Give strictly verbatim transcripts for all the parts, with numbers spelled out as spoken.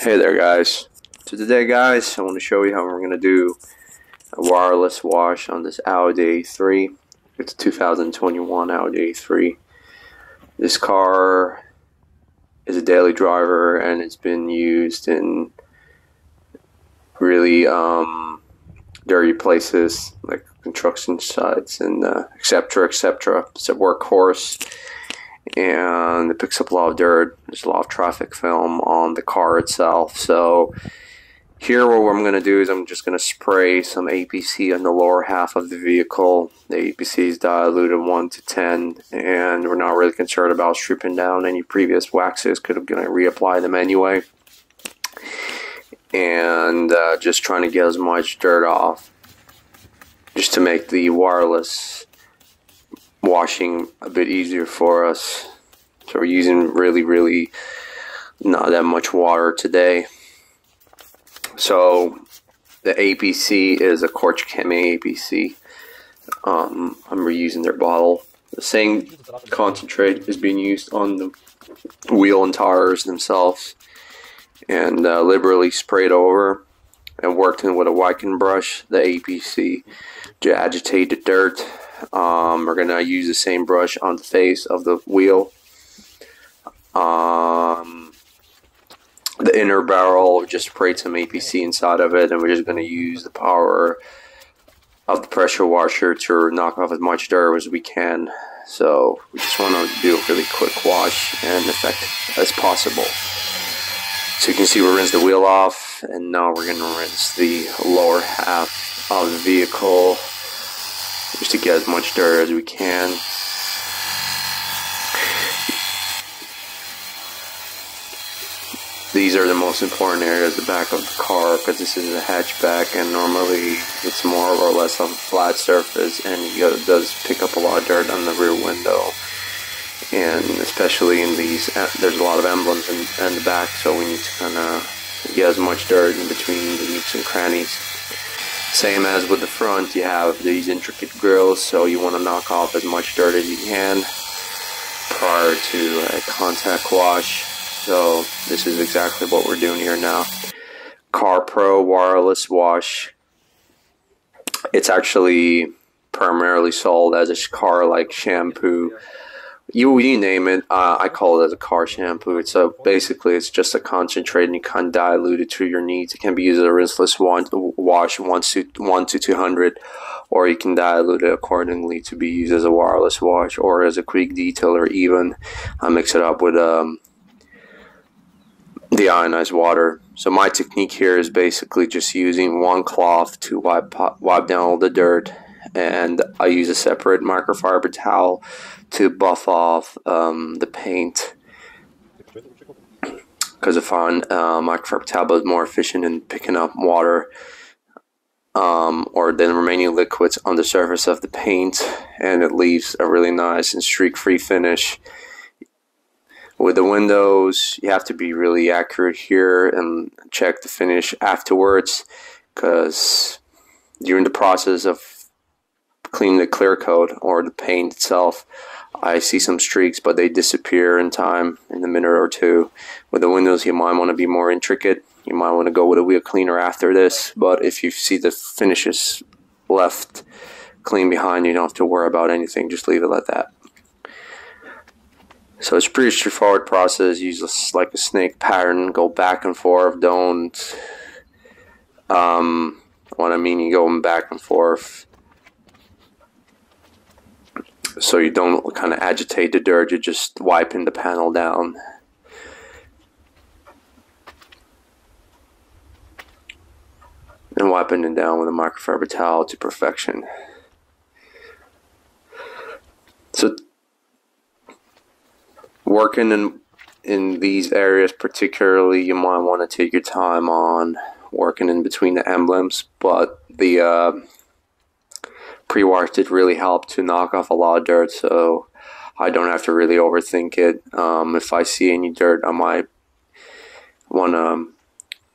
Hey there guys, so today guys I want to show you how we're going to do a wireless wash on this Audi A three. It's a two thousand twenty-one Audi A three. This car is a daily driver and it's been used in really um, dirty places like construction sites and etc uh, etc. It's a workhorse and it picks up a lot of dirt. There's a lot of traffic film on the car itself. So here what I'm going to do is I'm just going to spray some A P C on the lower half of the vehicle. The A P C is diluted one to ten and we're not really concerned about stripping down any previous waxes because I'm going to reapply them anyway. And uh, just trying to get as much dirt off just to make the wireless washing a bit easier for us. So we're using really really not that much water today. So the A P C is a Karch Chemical A P C. um, I'm reusing their bottle. The same concentrate is being used on the wheel and tires themselves and uh, liberally sprayed over and worked in with a Wiken brush, the A P C, to agitate the dirt. Um, we're going to use the same brush on the face of the wheel. Um, the inner barrel, just sprayed some A P C inside of it, and we're just going to use the power of the pressure washer to knock off as much dirt as we can. So we just want to do a really quick wash and effective as possible. So you can see we rinsed the wheel off, and now we're going to rinse the lower half of the vehicle just to get as much dirt as we can. These are the most important areas, the back of the car, because this is a hatchback and normally it's more or less on a flat surface, and it does pick up a lot of dirt on the rear window. And especially in these, there's a lot of emblems in, in the back, so we need to kind of get as much dirt in between the nooks and crannies. Same as with the front, you have these intricate grills, so you want to knock off as much dirt as you can prior to a contact wash. So this is exactly what we're doing here now. CarPro wireless wash. It's actually primarily sold as a car-like shampoo. You, you name it, uh, I call it as a car shampoo. It's a, basically it's just a concentrate and you kind of dilute it to your needs. It can be used as a rinseless one, wash one to two hundred, or you can dilute it accordingly to be used as a wireless wash or as a quick detailer even. I mix it up with um, deionized water. So my technique here is basically just using one cloth to wipe, wipe down all the dirt, and I use a separate microfiber towel to buff off um, the paint, because I found uh, microfiber towel is more efficient in picking up water um, or the remaining liquids on the surface of the paint, and it leaves a really nice and streak-free finish. With the windows, you have to be really accurate here and check the finish afterwards, because during the process of clean the clear coat or the paint itself, I see some streaks, but they disappear in time, in a minute or two. With the windows, you might want to be more intricate. You might want to go with a wheel cleaner after this, but if you see the finishes left clean behind, you don't have to worry about anything, just leave it like that. So it's a pretty straightforward process. Use like a snake pattern, go back and forth. Don't um, what I mean you going back and forth, so you don't kind of agitate the dirt, you're just wiping the panel down. And wiping it down with a microfiber towel to perfection. So working in, in these areas particularly, you might want to take your time on working in between the emblems, but the uh, pre-wash did really help to knock off a lot of dirt, so I don't have to really overthink it. Um, if I see any dirt, I might want to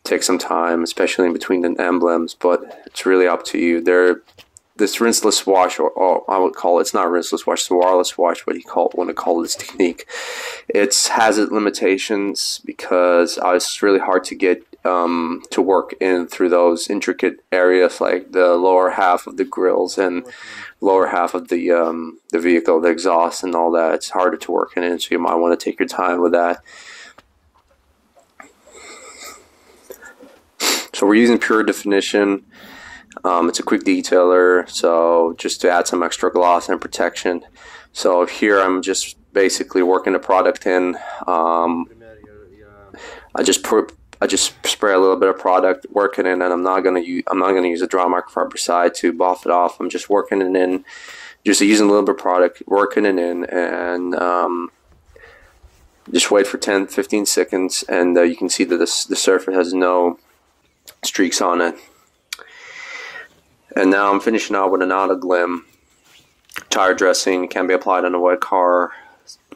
take some time, especially in between the emblems, but it's really up to you. They're this rinseless wash, or, or I would call it, it's not rinseless wash, it's a wireless wash, what you call it, want to call this technique. It has its limitations because uh, it's really hard to get um, to work in through those intricate areas like the lower half of the grills and lower half of the um, the vehicle, the exhaust and all that. It's harder to work in, so you might want to take your time with that. So we're using Pure Definition. Um, it's a quick detailer, so just to add some extra gloss and protection. So here I'm just basically working the product in. Um, I just put, I just spray a little bit of product, work it in, and I'm not gonna use I'm not gonna use a dry microfibricide to buff it off. I'm just working it in, just using a little bit of product, working it in, and um, just wait for ten, fifteen seconds, and uh, you can see that this, the surface has no streaks on it. And now I'm finishing out with an Auto Glim tire dressing. It can be applied on a wet car,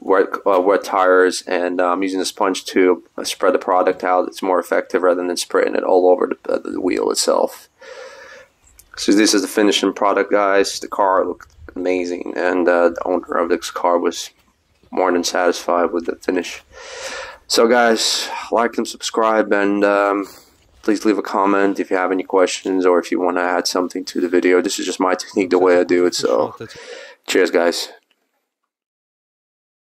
wet, uh, wet tires, and I'm um, using a sponge to spread the product out. It's more effective rather than spraying it all over the, uh, the wheel itself. So this is the finishing product, guys. The car looked amazing, and uh, the owner of this car was more than satisfied with the finish. So guys, like and subscribe, and um, please leave a comment if you have any questions or if you want to add something to the video. This is just my technique, the way I do it. So cheers, guys.